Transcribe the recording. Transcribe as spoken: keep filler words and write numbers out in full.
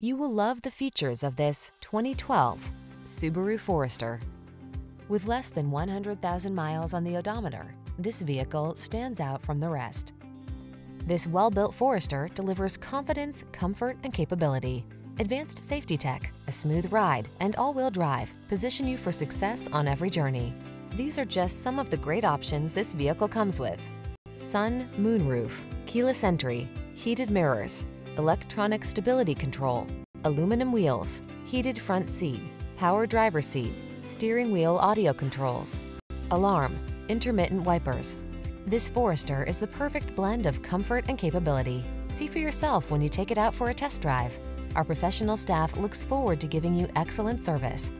You will love the features of this twenty twelve Subaru Forester. With less than one hundred thousand miles on the odometer, this vehicle stands out from the rest. This well-built Forester delivers confidence, comfort, and capability. Advanced safety tech, a smooth ride, and all-wheel drive position you for success on every journey. These are just some of the great options this vehicle comes with: sun, moonroof, keyless entry, heated mirrors, electronic stability control, aluminum wheels, heated front seat, power driver's seat, steering wheel audio controls, alarm, intermittent wipers. This Forester is the perfect blend of comfort and capability. See for yourself when you take it out for a test drive. Our professional staff looks forward to giving you excellent service.